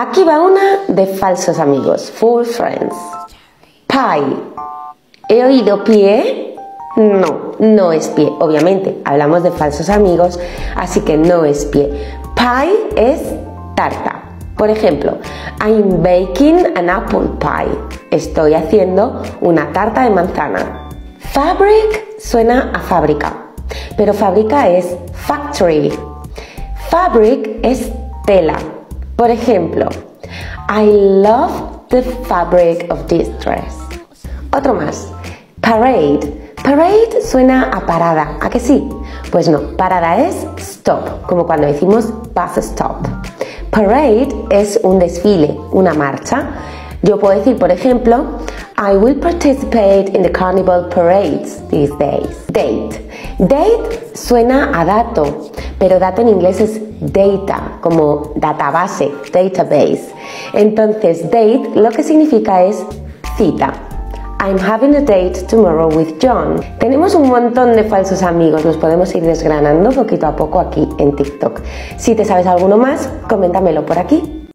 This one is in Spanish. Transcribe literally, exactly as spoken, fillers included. Aquí va una de falsos amigos, false friends. Pie. ¿He oído pie? No, no es pie, obviamente. Hablamos de falsos amigos, así que no es pie. Pie es tarta. Por ejemplo, I'm baking an apple pie. Estoy haciendo una tarta de manzana. Fabric suena a fábrica, pero fábrica es factory. Fabric es tela. Por ejemplo, I love the fabric of this dress. Otro más, parade. Parade suena a parada, ¿a que sí? Pues no, parada es stop, como cuando decimos bus stop. Parade es un desfile, una marcha. Yo puedo decir, por ejemplo, I will participate in the carnival parades these days. Date. Date suena a dato, pero dato en inglés es data, como database, database. Entonces, date lo que significa es cita. I'm having a date tomorrow with John. Tenemos un montón de falsos amigos, los podemos ir desgranando poquito a poco aquí en TikTok. Si te sabes alguno más, coméntamelo por aquí.